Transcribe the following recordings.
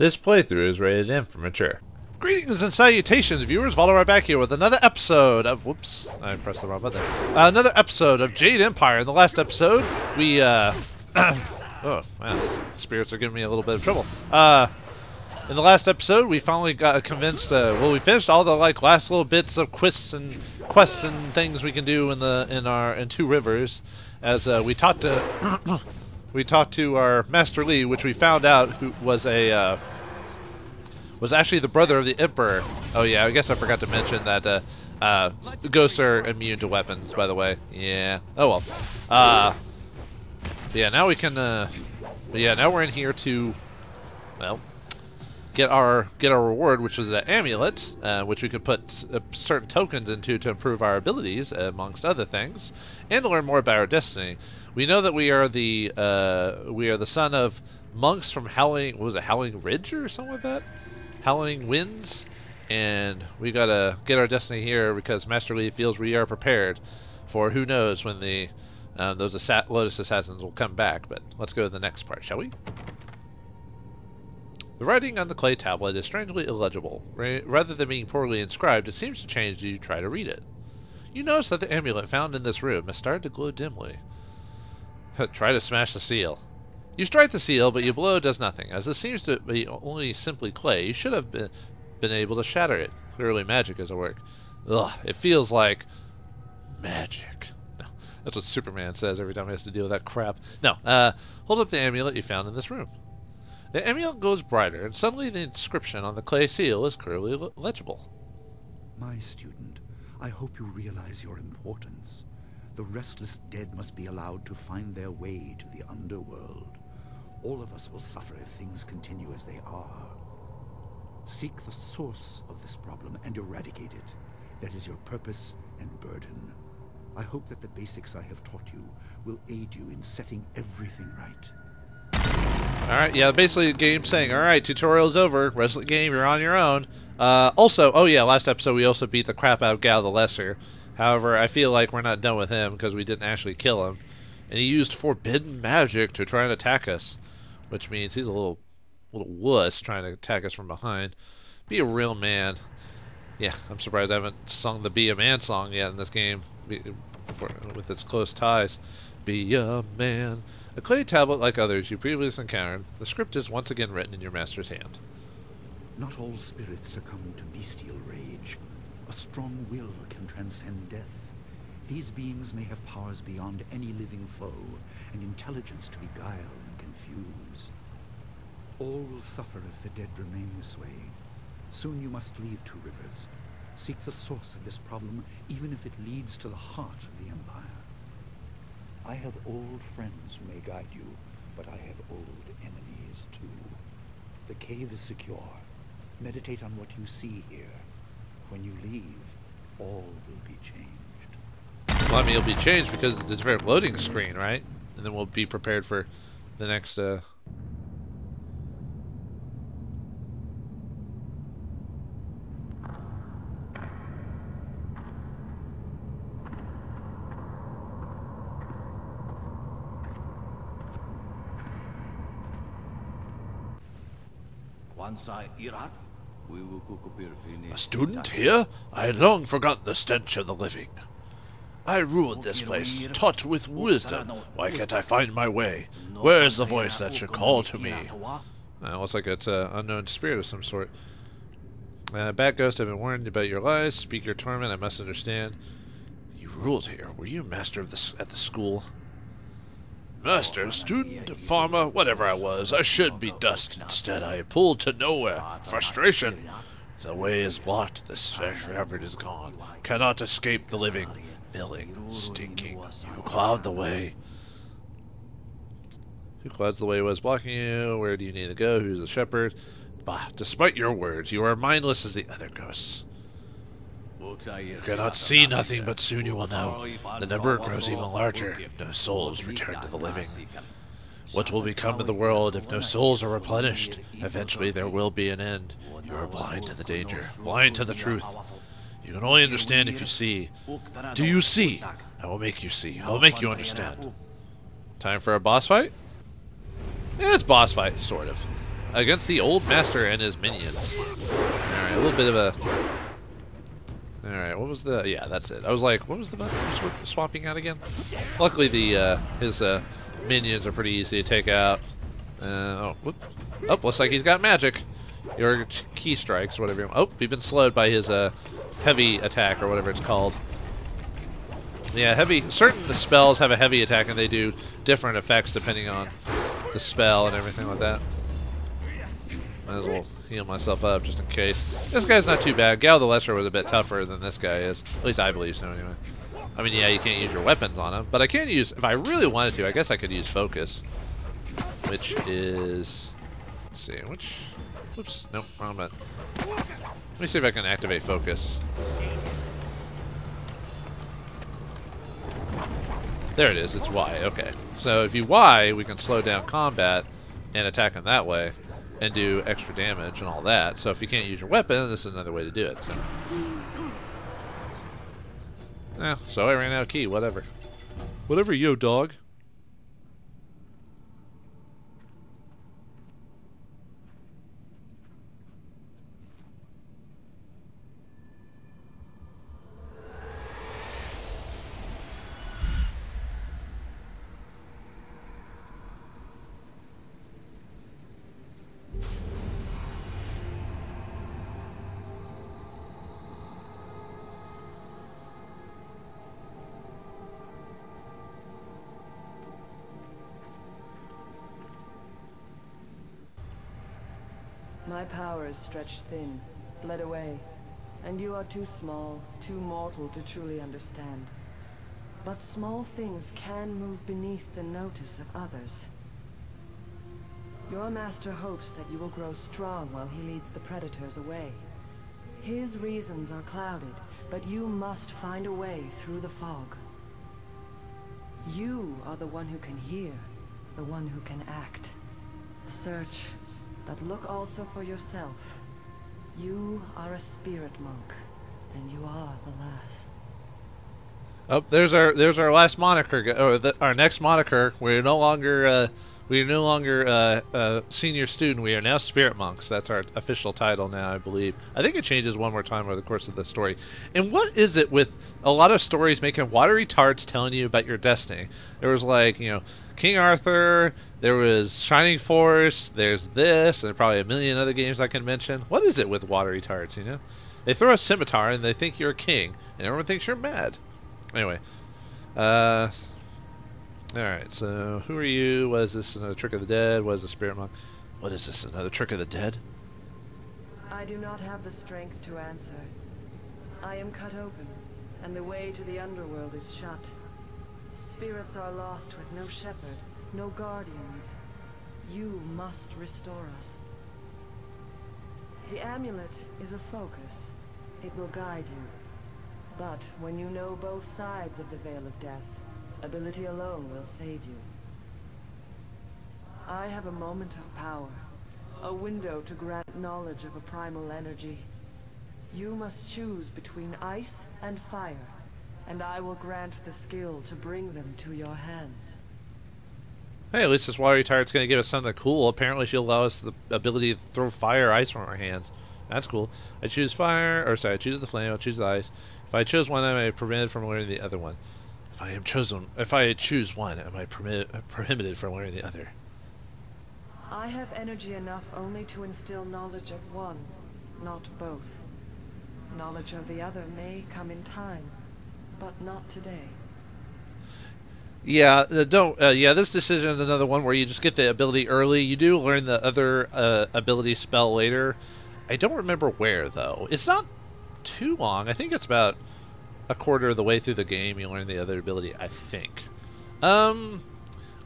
This playthrough is rated M for mature. Greetings and salutations, viewers. Vauldemare back here with another episode of... Whoops, I pressed the wrong button. Another episode of Jade Empire. In the last episode, we... oh, wow, these spirits are giving me a little bit of trouble. In the last episode, we finally got convinced... well, we finished all the last little bits of quests and things we can do in Two Rivers. As we talked to our Master Li, which we found out who was a was actually the brother of the Emperor. Oh yeah, I guess I forgot to mention that ghosts are immune to weapons, by the way. Yeah. Oh well. Yeah. Now we can. Yeah. Now we're in here to, well, get our reward, which is the amulet, which we could put certain tokens into to improve our abilities, amongst other things, and to learn more about our destiny. We know that we are the son of monks from Howling, what was it, Howling Ridge or something like that? Howling Winds, and we gotta get our destiny here because Master Li feels we are prepared for who knows when the those Lotus Assassins will come back. But let's go to the next part, shall we? The writing on the clay tablet is strangely illegible. Rather than being poorly inscribed, it seems to change as you try to read it. You notice that the amulet found in this room has started to glow dimly. Try to smash the seal. You strike the seal, but your blow does nothing. As it seems to be only simply clay, you should have been able to shatter it. Clearly magic is at work. Ugh, it feels like... magic. No, that's what Superman says every time he has to deal with that crap. No, hold up the amulet you found in this room. The amulet goes brighter, and suddenly the inscription on the clay seal is clearly legible. My student, I hope you realize your importance. The restless dead must be allowed to find their way to the underworld. All of us will suffer if things continue as they are. Seek the source of this problem and eradicate it. That is your purpose and burden. I hope that the basics I have taught you will aid you in setting everything right. Alright, yeah, basically the game's saying, alright, tutorial's over, rest of the game, you're on your own. Also, oh yeah, last episode we also beat the crap out of Gao the Lesser. However, I feel like we're not done with him because we didn't actually kill him. And he used forbidden magic to try and attack us. Which means he's a little wuss trying to attack us from behind. Be a real man. Yeah, I'm surprised I haven't sung the Be a Man song yet in this game with its close ties. Be a man. A clay tablet like others you previously encountered, the script is once again written in your master's hand. Not all spirits succumb to bestial rage. A strong will can transcend death. These beings may have powers beyond any living foe, and intelligence to beguile and confuse. All will suffer if the dead remain this way. Soon you must leave Two Rivers. Seek the source of this problem, even if it leads to the heart of the Empire. I have old friends who may guide you, but I have old enemies too. The cave is secure. Meditate on what you see here. When you leave, all will be changed. Well, I mean, it'll be changed because of the different loading screen, right? And then we'll be prepared for the next, a student here? I had long forgotten the stench of the living. I ruled this place, taught with wisdom. Why can't I find my way? Where is the voice that should call to me? Looks like it's an unknown spirit of some sort. Bad ghost, I've been warned about your lies. Speak your torment, I must understand. You ruled here. Were you master of this at the school? Master, student, farmer, whatever I was, I should be dust. Instead, I pulled to nowhere. Frustration. The way is blocked. The fresh rabbit is gone. Cannot escape the living. Milling, stinking. You cloud the way. Who clouds the way was blocking you? Where do you need to go? Who's the shepherd? Bah, despite your words, you are mindless as the other ghosts. You cannot see nothing, but soon you will know. The number grows even larger. No souls return to the living. What will become of the world if no souls are replenished? Eventually there will be an end. You are blind to the danger, blind to the truth. You can only understand if you see. Do you see? I will make you see. I will make you understand. Time for a boss fight? Yeah, it's boss fight, sort of. against the old master and his minions. Alright, a little bit of a... Alright, what was the... Yeah, that's it. I was like, what was the button swapping out again? Luckily, the his minions are pretty easy to take out. Oh, whoop. Oh, looks like he's got magic. Your key strikes, whatever. Oh, we've been slowed by his heavy attack or whatever it's called. Yeah, heavy. Certain spells have a heavy attack, and they do different effects depending on the spell and everything like that. Might as well heal myself up just in case. This guy's not too bad. Gao the Lesser was a bit tougher than this guy is. At least I believe so, anyway. I mean, yeah, you can't use your weapons on him, but I can use. If I really wanted to, I guess I could use focus, which is. Let's see, which. Oops, nope, wrong button. Let me see if I can activate focus. There it is, it's Y, okay. So if you Y, we can slow down combat and attack him that way and do extra damage and all that. So if you can't use your weapon, this is another way to do it. So, yeah, so I ran out of key, whatever. Whatever, yo, dog. My power is stretched thin, bled away, and you are too small, too mortal to truly understand. But small things can move beneath the notice of others. Your master hopes that you will grow strong while he leads the predators away. His reasons are clouded, but you must find a way through the fog. You are the one who can hear, the one who can act. Search. But look also for yourself. You are a spirit monk, and you are the last. Oh, there's our last moniker, or our next moniker. We're no longer senior student. We are now spirit monks. That's our official title now, I believe. I think it changes one more time over the course of the story. And what is it with a lot of stories making watery tarts telling you about your destiny? There was like, you know, King Arthur. There was Shining Force, there's this, and probably a million other games I can mention. What is it with watery tarts, you know? They throw a scimitar and they think you're a king, and everyone thinks you're mad. Anyway. Alright, so who are you? What is this, another trick of the dead? What is a spirit monk? What is this, another trick of the dead? I do not have the strength to answer. I am cut open, and the way to the underworld is shut. Spirits are lost with no shepherd. No guardians. You must restore us. The amulet is a focus. It will guide you. But when you know both sides of the veil of death, ability alone will save you. I have a moment of power, a window to grant knowledge of a primal energy. You must choose between ice and fire, and I will grant the skill to bring them to your hands. Hey, at least this watery tart's going to give us something cool. Apparently she'll allow us the ability to throw fire or ice from our hands. That's cool. I choose fire, or sorry, I choose the flame, I'll choose the ice. If I chose one, am I prevented from wearing the other one? If I choose one, am I prohibited from wearing the other? I have energy enough only to instill knowledge of one, not both. Knowledge of the other may come in time, but not today. Yeah, this decision is another one where you just get the ability early. You do learn the other ability spell later. I don't remember where, though. It's not too long. I think it's about a quarter of the way through the game you learn the other ability, I think.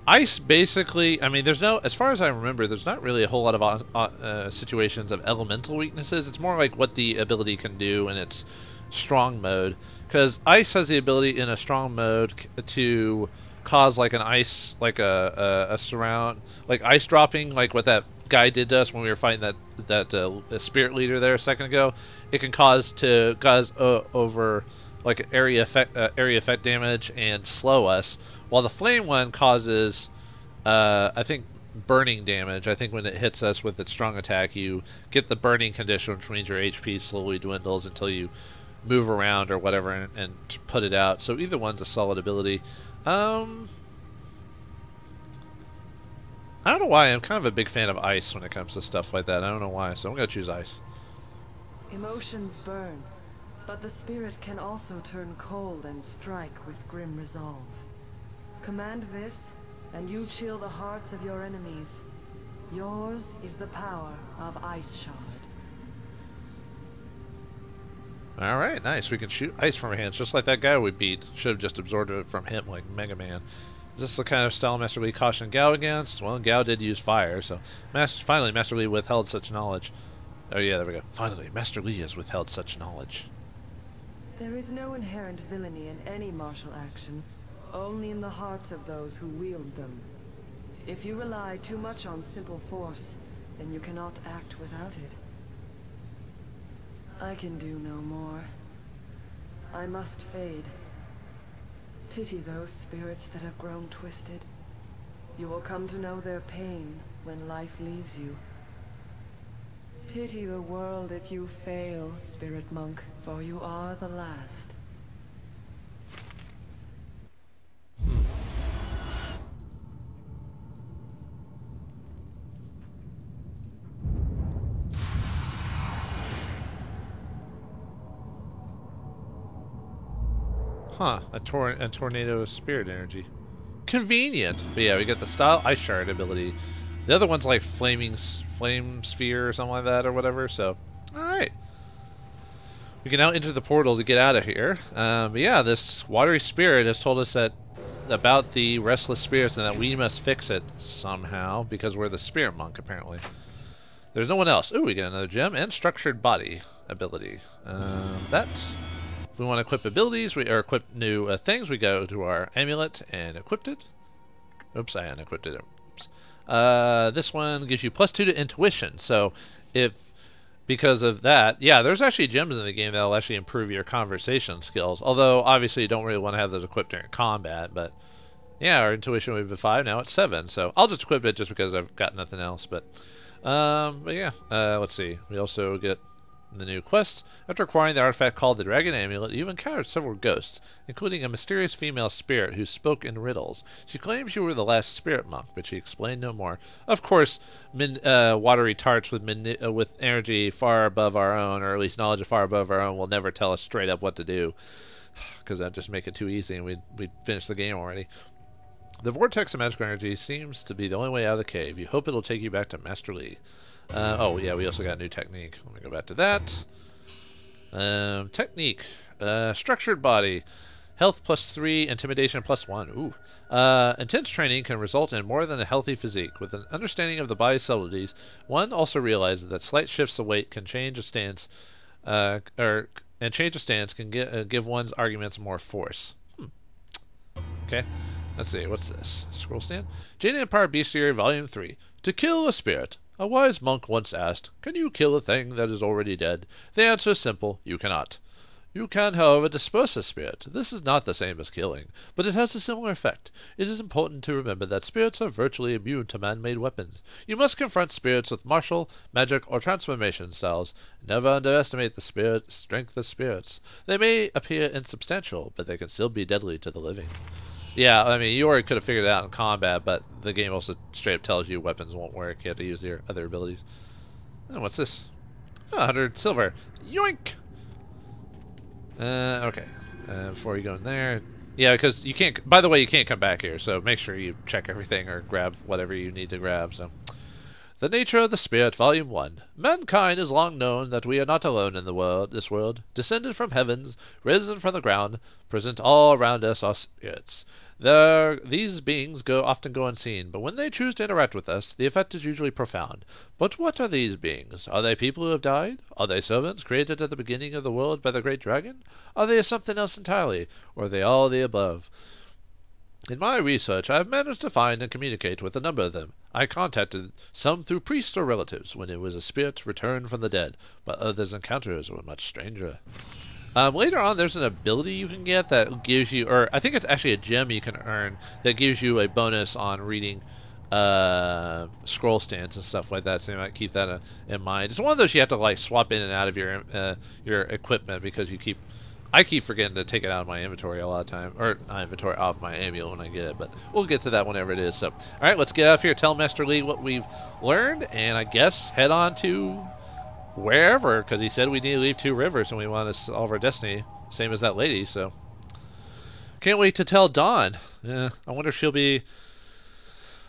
Ice, basically, I mean, there's no, as far as I remember, there's not really a whole lot of situations of elemental weaknesses. It's more like what the ability can do in its strong mode. Because ice has the ability in a strong mode to cause like an ice, like a surround, like ice dropping, like what that guy did to us when we were fighting that spirit leader there a second ago. It can cause over like area effect damage and slow us. While the flame one causes, I think burning damage. I think when it hits us with its strong attack, you get the burning condition, which means your HP slowly dwindles until you move around or whatever and put it out. So either one's a solid ability. I don't know why. I'm kind of a big fan of ice when it comes to stuff like that. I don't know why, so I'm going to choose ice. Emotions burn, but the spirit can also turn cold and strike with grim resolve. Command this, and you chill the hearts of your enemies. Yours is the power of Ice Shard. Alright, nice. We can shoot ice from our hands, just like that guy we beat. Should have just absorbed it from him like Mega Man. Is this the kind of style Master Li cautioned Gao against? Well, Gao did use fire, so finally Master Li withheld such knowledge. Oh yeah, there we go. Finally, Master Li has withheld such knowledge. There is no inherent villainy in any martial action, only in the hearts of those who wield them. If you rely too much on simple force, then you cannot act without it. I can do no more. I must fade. Pity those spirits that have grown twisted. You will come to know their pain when life leaves you. Pity the world if you fail, Spirit Monk, for you are the last. Huh, a tornado of spirit energy. Convenient! But yeah, we got the style Ice Shard ability. The other one's like flame sphere or something like that or whatever, so... Alright. We can now enter the portal to get out of here. But yeah, this watery spirit has told us that about the restless spirits and that we must fix it somehow, because we're the Spirit Monk, apparently. There's no one else. Ooh, we get another gem and Structured Body ability. If we want to equip abilities, or equip new things, we go to our amulet and equip it. Oops, I unequipped it. Oops. This one gives you +2 to intuition. So, because of that, yeah, there's actually gems in the game that'll actually improve your conversation skills. Although, obviously, you don't really want to have those equipped during combat. But yeah, our intuition would be 5. Now it's 7. So I'll just equip it just because I've got nothing else. But yeah, let's see. We also get the new quest. After acquiring the artifact called the Dragon Amulet, you encountered several ghosts, including a mysterious female spirit who spoke in riddles. She claims you were the last Spirit Monk, but she explained no more. Of course, watery tarts with energy far above our own, or at least knowledge of far above our own, will never tell us straight up what to do, because that'd just make it too easy and we'd finish the game already. The vortex of magical energy seems to be the only way out of the cave. You hope it'll take you back to Master Li. Oh yeah, we also got a new technique. Let me go back to that. Technique. Structured Body. Health +3, Intimidation +1. Ooh. Intense training can result in more than a healthy physique. With an understanding of the body's subtleties, one also realizes that slight shifts of weight can change a stance, can give one's arguments more force. Okay. Let's see. What's this? Scroll stand. Jade Empire Bestiary Volume 3. To kill a spirit. A wise monk once asked, "Can you kill a thing that is already dead?" The answer is simple, you cannot. You can, however, disperse a spirit. This is not the same as killing, but it has a similar effect. It is important to remember that spirits are virtually immune to man-made weapons. You must confront spirits with martial, magic, or transformation styles. Never underestimate the strength of spirits. They may appear insubstantial, but they can still be deadly to the living. Yeah, I mean, you already could have figured it out in combat, but the game also straight up tells you weapons won't work. You have to use your other abilities. And what's this? Oh, 100 silver. Yoink! Okay. Before you go in there... Yeah, because you can't... By the way, you can't come back here, so make sure you check everything or grab whatever you need to grab, so... The Nature of the Spirit, Volume 1. Mankind has long known that we are not alone in the world. This world, descended from heavens, risen from the ground, present all around us are spirits. These beings often go unseen, but when they choose to interact with us, the effect is usually profound. But what are these beings? Are they people who have died? Are they servants created at the beginning of the world by the Great Dragon? Are they something else entirely? Or are they all the above? In my research, I have managed to find and communicate with a number of them. I contacted some through priests or relatives when it was a spirit returned from the dead, but others' encounters were much stranger. Later on, there's an ability you can get that gives you, or I think it's actually a gem you can earn, that gives you a bonus on reading scroll stands and stuff like that, so you might keep that in mind. It's one of those you have to like swap in and out of your equipment, because you keep, I keep forgetting to take it out of my inventory a lot of time, or not inventory, off my amulet when I get it, but we'll get to that whenever it is. So, all right, let's get out of here, tell Master Li what we've learned, and I guess head on to wherever, because he said we need to leave Two Rivers and we want to solve our destiny, same as that lady, so. Can't wait to tell Dawn. Yeah, I wonder if she'll be...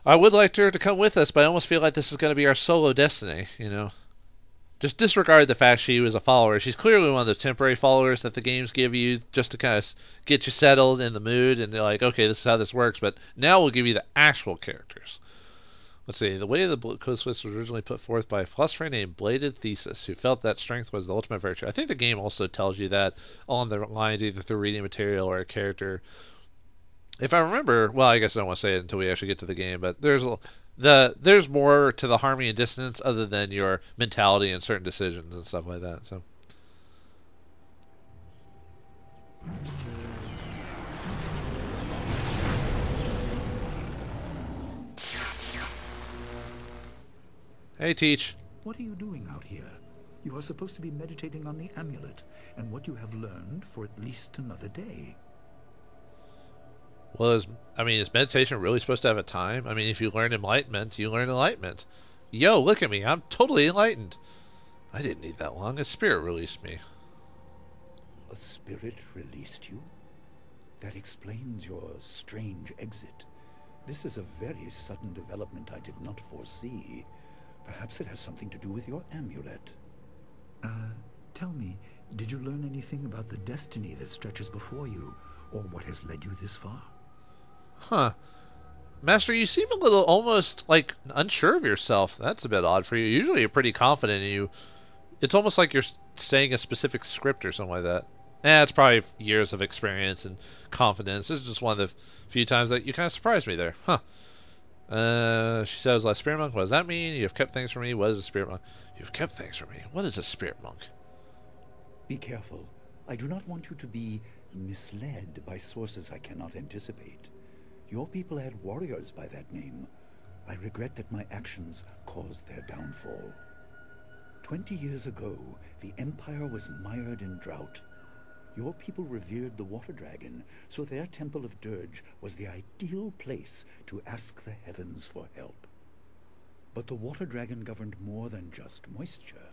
I would like her to come with us, but I almost feel like this is going to be our solo destiny, you know. Just disregard the fact she was a follower. She's clearly one of those temporary followers that the games give you just to kind of get you settled in the mood, and they're like, okay, this is how this works, but now we'll give you the actual characters. Let's see. The way of the Blue Coast List was originally put forth by a philosopher named Bladed Thesis, who felt that strength was the ultimate virtue. I think the game also tells you that on the lines, either through reading material or a character. If I remember, well, I guess I don't want to say it until we actually get to the game, but there's more to the harmony and dissonance other than your mentality and certain decisions and stuff like that. So, hey, Teach. What are you doing out here? You are supposed to be meditating on the amulet and what you have learned for at least another day. Well, is meditation really supposed to have a time? I mean, if you learn enlightenment, you learn enlightenment. Yo, look at me. I'm totally enlightened. I didn't need that long. A spirit released me. A spirit released you? That explains your strange exit. This is a very sudden development I did not foresee. Perhaps it has something to do with your amulet. Tell me, did you learn anything about the destiny that stretches before you, or what has led you this far? Huh. Master, you seem a little almost like unsure of yourself. That's a bit odd for you. Usually you're pretty confident in you. It's almost like you're saying a specific script or something like that. It's probably years of experience and confidence. This is just one of the few times that you kind of surprised me there. Huh. She said I was the last Spirit Monk. What does that mean? You have kept things from me. What is a Spirit Monk? You've kept things from me. What is a Spirit Monk? Be careful. I do not want you to be misled by sources I cannot anticipate. Your people had warriors by that name. I regret that my actions caused their downfall. 20 years ago, the Empire was mired in drought. Your people revered the Water Dragon, so their Temple of Dirge was the ideal place to ask the heavens for help. But the Water Dragon governed more than just moisture.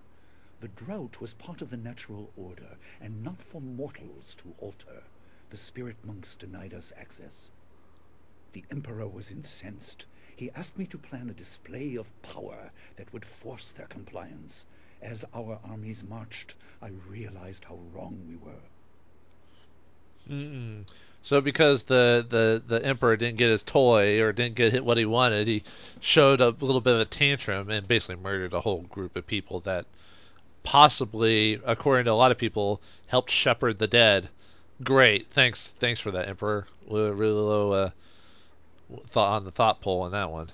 The drought was part of the natural order, and not for mortals to alter. The Spirit Monks denied us access. The Emperor was incensed. He asked me to plan a display of power that would force their compliance. As our armies marched, I realized how wrong we were. So because the Emperor didn't get his toy or didn't get what he wanted, he showed a little bit of a tantrum and basically murdered a whole group of people that possibly, according to a lot of people, helped shepherd the dead. Great, thanks for that, Emperor. Really low thought on the thought poll on that one.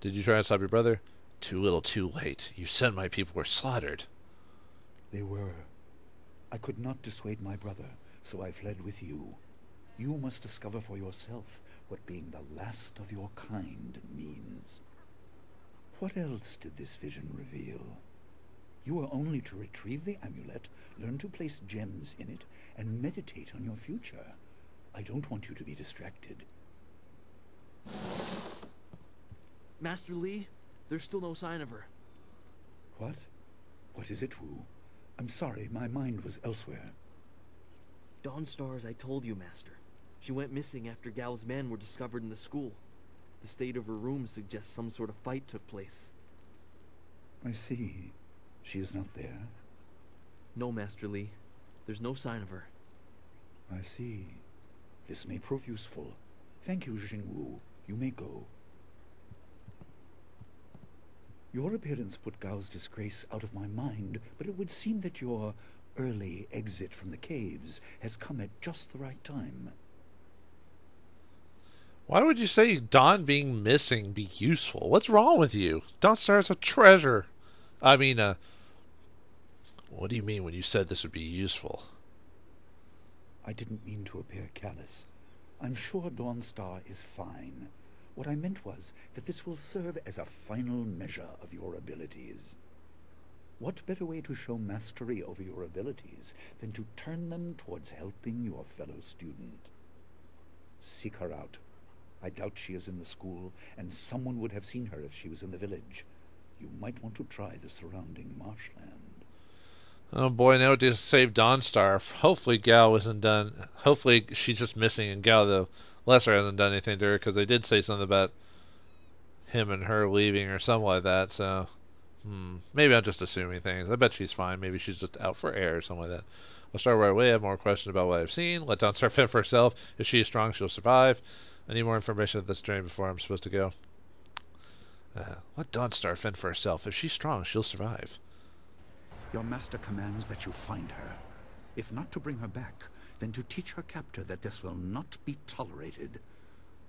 Did you try to stop your brother? Too little, too late. You said my people were slaughtered. They were. I could not dissuade my brother, so I fled with you. You must discover for yourself what being the last of your kind means. What else did this vision reveal? You are only to retrieve the amulet, learn to place gems in it, and meditate on your future. I don't want you to be distracted. Master Li, there's still no sign of her. What? What is it, Wu? I'm sorry, my mind was elsewhere. Dawnstar, as I told you, Master. She went missing after Gao's men were discovered in the school. The state of her room suggests some sort of fight took place. I see. She is not there? No, Master Li. There's no sign of her. I see. This may prove useful. Thank you, Jing Woo. You may go. Your appearance put Gao's disgrace out of my mind, but it would seem that your early exit from the caves has come at just the right time. Why would you say Dawn being missing be useful? What's wrong with you? Dawnstar is a treasure. I mean, what do you mean when you said this would be useful? I didn't mean to appear callous. I'm sure Dawnstar is fine, What I meant was that this will serve as a final measure of your abilities. What better way to show mastery over your abilities than to turn them towards helping your fellow student? Seek her out. I doubt she is in the school, and someone would have seen her if she was in the village. You might want to try the surrounding marshland. Oh boy, now it just saved Dawnstar. Hopefully Gao isn't done. Hopefully she's just missing and Gao the Lesser hasn't done anything to her, because they did say something about him and her leaving or something like that, so... Maybe I'm just assuming things. I bet she's fine. Maybe she's just out for air or something like that. I'll start right away. I have more questions about what I've seen. Let Dawnstar fend for herself. If she is strong, she'll survive. I need more information at this journey before I'm supposed to go. Let Dawnstar fend for herself. If she's strong, she'll survive. Your master commands that you find her. If not to bring her back, then to teach her captor that this will not be tolerated.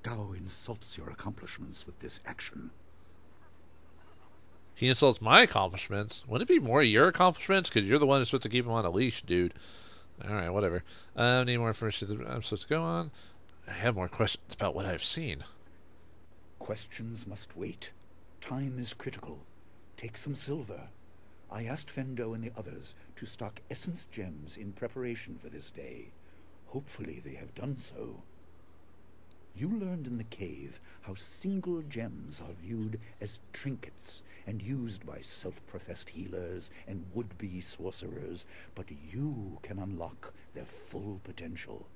Gao insults your accomplishments with this action. He insults my accomplishments? Wouldn't it be more your accomplishments? Because you're the one who's supposed to keep him on a leash, dude. Alright, whatever. I need more information that I'm supposed to go on. I have more questions about what I've seen. Questions must wait. Time is critical. Take some silver. I asked Fendo and the others to stock essence gems in preparation for this day. Hopefully they have done so. You learned in the cave how single gems are viewed as trinkets and used by self-professed healers and would-be sorcerers, but you can unlock their full potential.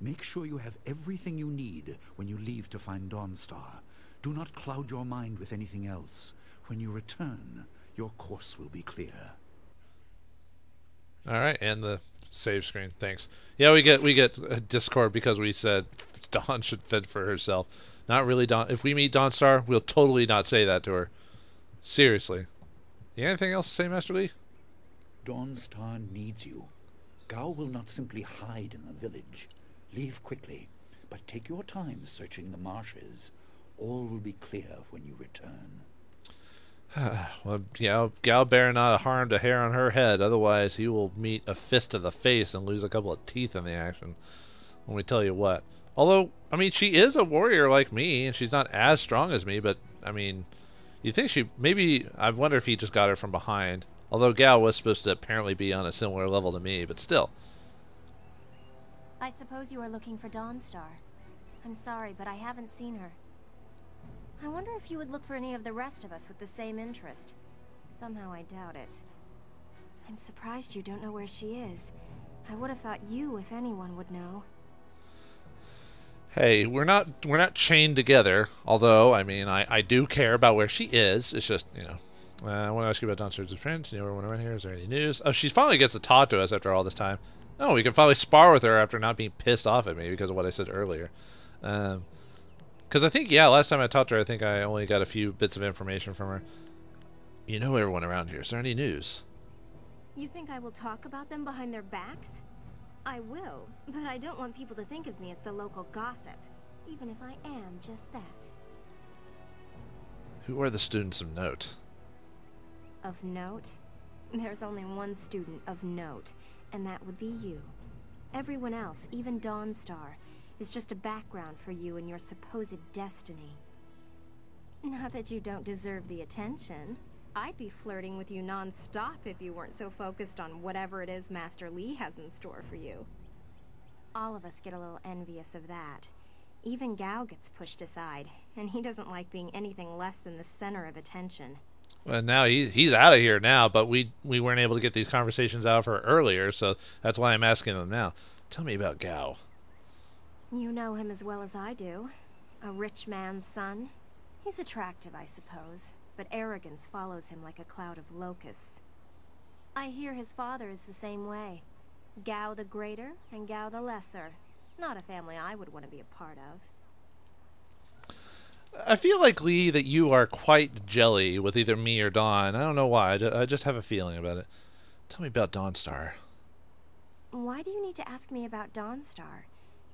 Make sure you have everything you need when you leave to find Dawnstar. Do not cloud your mind with anything else. When you return, your course will be clear. Alright, and the save screen, thanks. Yeah, we get Discord because we said Dawn should fend for herself. Not really Dawn. If we meet Dawnstar, we'll totally not say that to her. Seriously. You got anything else to say, Master Li? Dawnstar needs you. Gao will not simply hide in the village. Leave quickly, but take your time searching the marshes. All will be clear when you return. Well, you know, Gao bear not harmed a hair on her head, otherwise he will meet a fist to the face and lose a couple of teeth in the action. Let me tell you what. Although, I mean, she is a warrior like me, and she's not as strong as me, but, I mean, you think she, maybe, I wonder if he just got her from behind. Although Gao was supposed to apparently be on a similar level to me, but still. I suppose you are looking for Dawnstar. I'm sorry, but I haven't seen her. I wonder if you would look for any of the rest of us with the same interest. Somehow I doubt it. I'm surprised you don't know where she is. I would have thought you, if anyone, would know. Hey, we're not chained together, although, I mean, I do care about where she is. It's just, you know, I want to ask you about Dawnstar's friends. You know, everyone around here, is there any news? Oh, she finally gets to talk to us after all this time. Oh, we can finally spar with her after not being pissed off at me because of what I said earlier. Because I think, yeah, last time I talked to her, I think I only got a few bits of information from her. You know everyone around here. Is there any news? You think I will talk about them behind their backs? I will, but I don't want people to think of me as the local gossip, even if I am just that. Who are the students of note? Of note? There's only one student of note, and that would be you. Everyone else, even Dawnstar, is just a background for you and your supposed destiny. Not that you don't deserve the attention. I'd be flirting with you non-stop if you weren't so focused on whatever it is Master Li has in store for you. All of us get a little envious of that. Even Gao gets pushed aside, and he doesn't like being anything less than the center of attention. Well, now he's out of here now, but we weren't able to get these conversations out of her earlier, so that's why I'm asking them now. Tell me about Gao. You know him as well as I do. A rich man's son. He's attractive, I suppose. But arrogance follows him like a cloud of locusts. I hear his father is the same way. Gao the Greater and Gao the Lesser. Not a family I would want to be a part of. I feel like, Li, that you are quite jelly with either me or Dawn. I don't know why. I just have a feeling about it. Tell me about Dawnstar. Why do you need to ask me about Dawnstar?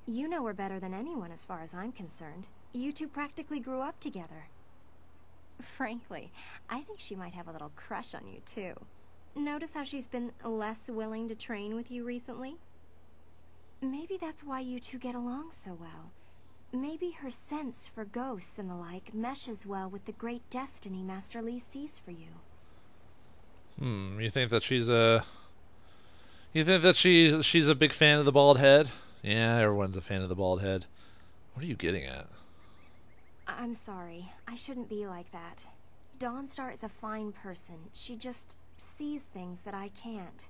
You know her better than anyone as far as I'm concerned. You two practically grew up together. Frankly, I think she might have a little crush on you, too. Notice how she's been less willing to train with you recently? Maybe that's why you two get along so well. Maybe her sense for ghosts and the like meshes well with the great destiny Master Li sees for you. Hmm, you think that she's a... You think that she's a big fan of the bald head? Yeah, everyone's a fan of the bald head. What are you getting at? I'm sorry. I shouldn't be like that. Dawnstar is a fine person. She just sees things that I can't.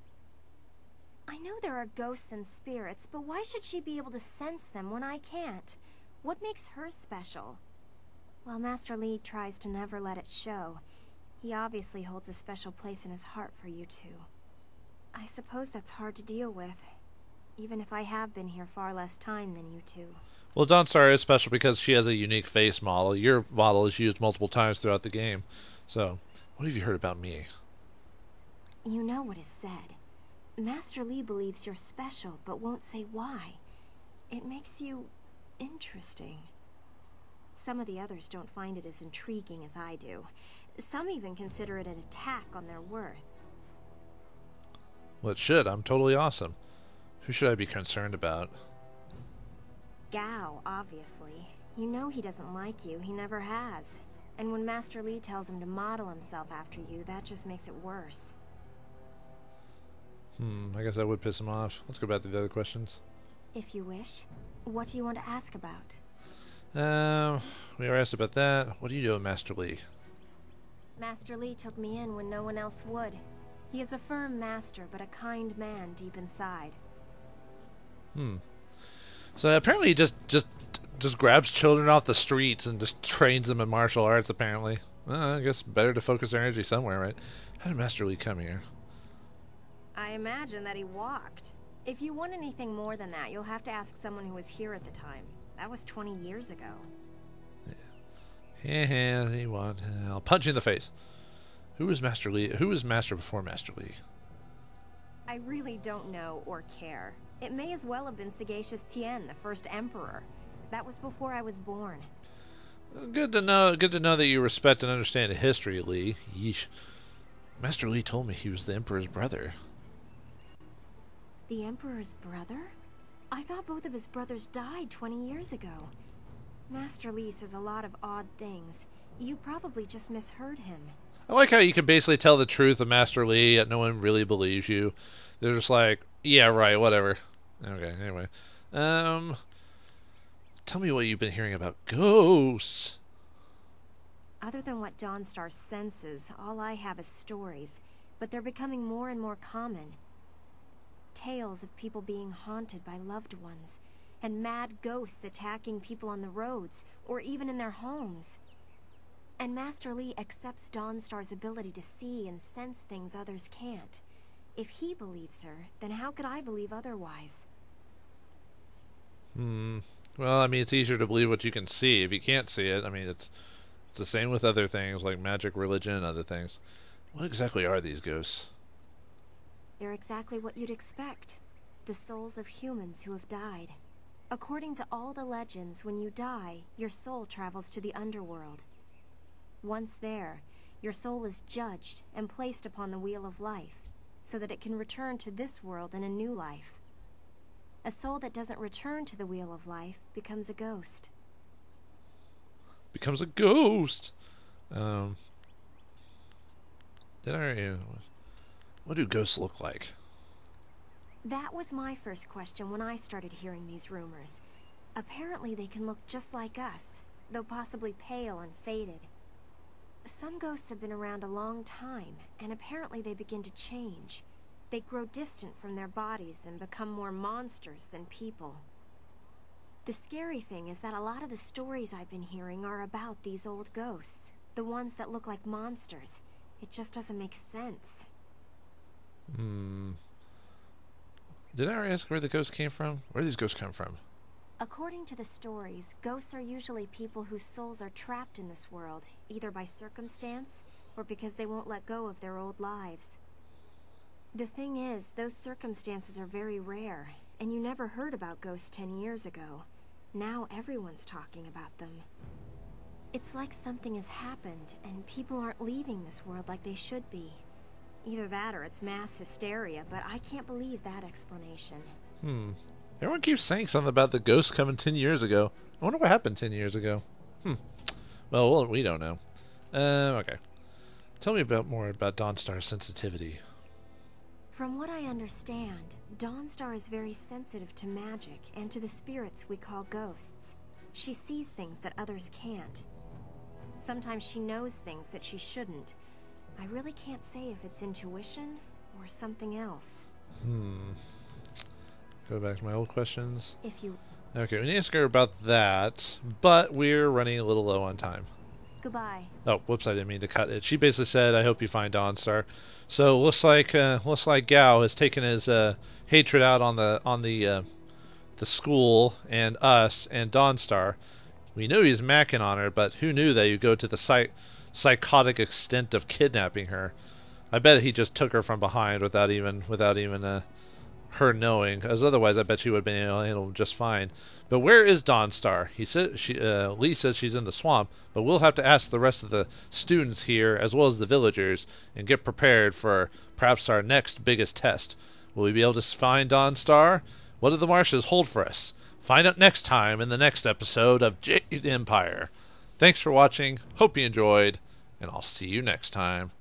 I know there are ghosts and spirits, but why should she be able to sense them when I can't? What makes her special? While Master Li tries to never let it show, he obviously holds a special place in his heart for you two. I suppose that's hard to deal with, even if I have been here far less time than you two. Well, Dawnstar is special because she has a unique face model. Your model is used multiple times throughout the game. So, what have you heard about me? You know what is said. Master Li believes you're special, but won't say why. It makes you... interesting. Some of the others don't find it as intriguing as I do. Some even consider it an attack on their worth. Well, it should. I'm totally awesome. Who should I be concerned about? Gao, obviously. You know he doesn't like you. He never has. And when Master Li tells him to model himself after you, that just makes it worse. I guess that would piss him off. Let's go back to the other questions. If you wish. What do you want to ask about? We were asked about that. What do you do with Master Li? Master Li took me in when no one else would. He is a firm master, but a kind man deep inside. So apparently he just grabs children off the streets and just trains them in martial arts, apparently. Well, I guess better to focus their energy somewhere, right? How did Master Li come here? I imagine that he walked. If you want anything more than that, you'll have to ask someone who was here at the time. That was 20 years ago. Yeah, he walked. I'll punch you in the face. Who was Master Li? Who was Master before Master Li? I really don't know or care. It may as well have been Sagacious Tien, the first emperor. That was before I was born. Good to know. Good to know that you respect and understand history, Li. Yeesh. Master Li told me he was the emperor's brother. The Emperor's brother? I thought both of his brothers died 20 years ago. Master Li says a lot of odd things. You probably just misheard him. I like how you can basically tell the truth of Master Li, yet no one really believes you. They're just like, yeah, right, whatever. Okay, anyway. Tell me what you've been hearing about ghosts. Other than what Dawnstar senses, all I have is stories, but they're becoming more and more common. Tales of people being haunted by loved ones, and mad ghosts attacking people on the roads, or even in their homes. And Master Li accepts Dawnstar's ability to see and sense things others can't. If he believes her, then how could I believe otherwise? Well, I mean, it's easier to believe what you can see. If you can't see it, I mean, it's the same with other things, like magic, religion, and other things. What exactly are these ghosts? They're exactly what you'd expect. The souls of humans who have died. According to all the legends, when you die, your soul travels to the underworld. Once there, your soul is judged and placed upon the wheel of life, so that it can return to this world in a new life. A soul that doesn't return to the wheel of life becomes a ghost. Becomes a ghost? What do ghosts look like? That was my first question when I started hearing these rumors. Apparently they can look just like us, though possibly pale and faded. Some ghosts have been around a long time, and apparently they begin to change. They grow distant from their bodies and become more monsters than people. The scary thing is that a lot of the stories I've been hearing are about these old ghosts, the ones that look like monsters. It just doesn't make sense. Did I already ask where the ghosts came from? Where do these ghosts come from? According to the stories, ghosts are usually people whose souls are trapped in this world, either by circumstance or because they won't let go of their old lives. The thing is, those circumstances are very rare, and you never heard about ghosts 10 years ago. Now everyone's talking about them. It's like something has happened, and people aren't leaving this world like they should be. Either that or it's mass hysteria, but I can't believe that explanation. Everyone keeps saying something about the ghost coming 10 years ago. I wonder what happened 10 years ago. Well, we don't know. Okay. Tell me more about Dawnstar's sensitivity. From what I understand, Dawnstar is very sensitive to magic and to the spirits we call ghosts. She sees things that others can't. Sometimes she knows things that she shouldn't. I really can't say if it's intuition or something else. Go back to my old questions. If you... Okay, we need to ask her about that, but we're running a little low on time. Goodbye. Oh, whoops, I didn't mean to cut it. She basically said, I hope you find Dawnstar. So, looks like Gao has taken his hatred out on the school and us and Dawnstar. We knew he was macking on her, but who knew that you'd go to the psychotic extent of kidnapping her? I bet he just took her from behind without even her knowing, as otherwise I bet she would have been handled just fine. But where is Dawnstar? He said Li says she's in the swamp, but we'll have to ask the rest of the students here as well as the villagers and get prepared for perhaps our next biggest test. Will we be able to find Dawnstar? What do the marshes hold for us? Find out next time in the next episode of Jade Empire. Thanks for watching, hope you enjoyed, and I'll see you next time.